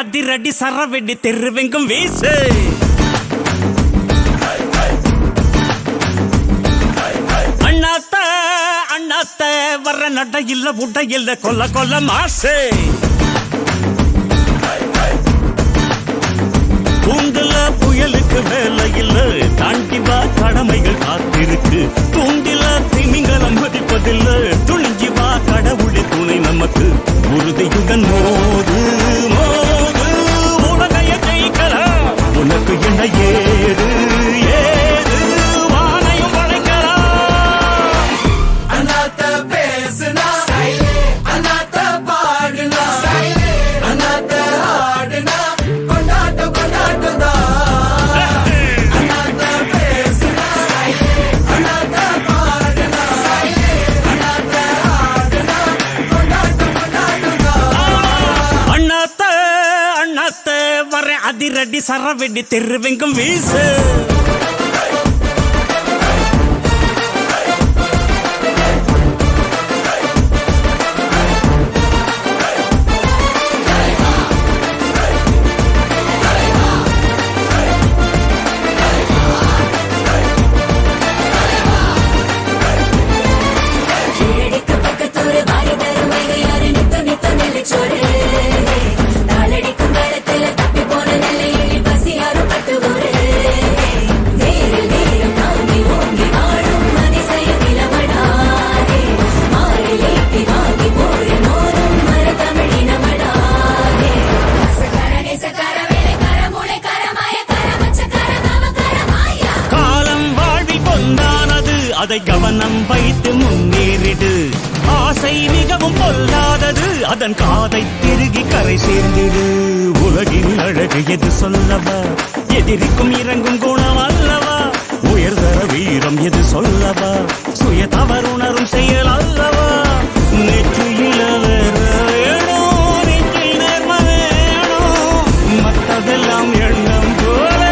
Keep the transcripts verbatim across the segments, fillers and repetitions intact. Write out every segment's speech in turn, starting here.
அதிரடி சரவெடி தெருவெங்கும் வீசு. அண்ணாத்த அண்ணாத்த வர நட இல்ல உட இல்ல கொல்ல கொல்ல மாசு. பூங்குல புயலுக்கு மேல இல்ல தாண்டி வா கடமைகள் காத்திருக்கு. பூண்டில திமிங்கள் அனுமதிப்பதில்ல துணிஞ்சி வா கடவுளி துணை நமக்கு. உறுதியுடன் மோது மோது உலகைய ஜெயிக்கலாம். உனக்கு என்ன ஏது ஏது வானையும் வளைக்கலாம். அண்ணாத்த பேசுனா அண்ணாத்த பாடுனா அண்ணாத்த ஆடுனா கொண்டாட்டம் கொண்டாட்டம் தான். அதிரடி சரவெடி தெருவெங்கும் வீசு. அதை கவனம் வைத்து முன்னேறிடு. ஆசை மிகவும் பொல்லாதது அதன் காதை திருகி கரை சேர்ந்திடு. உலகின் அழகு எது சொல்லவா, எதிரிக்கும் இறங்கும் குணம் அல்லவா. உயர்தர வீரம் எது சொல்லவா, சுய தவறுணரும் செயல் அல்லவா. நேற்று இளவரோ நெற்றில் நேர்மறையானோ மற்றதெல்லாம் எண்ணம் போல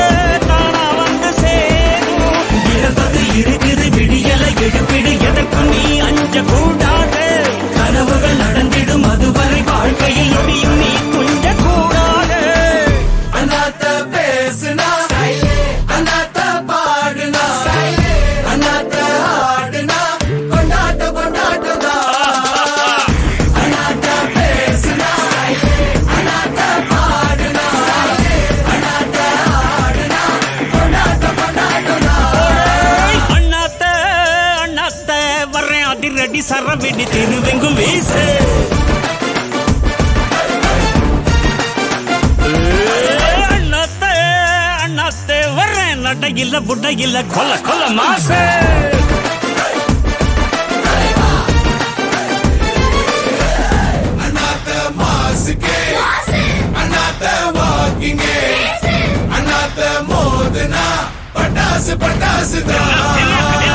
தானா வந்து சேரும். இறந்தது இருக்குது எடுப்பிடு, எதற்கு நீ அஞ்ச கூடாது. கனவுகள் நடந்திடும் அதுவரை வாழ்க்கையில் நொடியும் நீ கொஞ்ச கூடாது. அண்ணாத்த பேசுனா அண்ணாத்த பாடுனா அண்ணாத்த ஆடுனா கொண்டாட்ட கொண்டாட்டதா. அண்ணாத்த பேசுனா அண்ணாத்த பாடுனா அண்ணாத்த ஆடுனா கொண்டாட்ட கொண்டாட்டதா. அதிரடி சரவெடி தெருவெங்கும் வீசு. அண்ணாத்த அண்ணாத்த வர நட இல்ல புட்ட இல்ல கொல்ல கொல்ல மாசு. அண்ணாத்த மாசுக்கே அண்ணாத்த வாக்கிங்கே அண்ணாத்த மோதுனா பட்டாசு பட்டாசுதான்.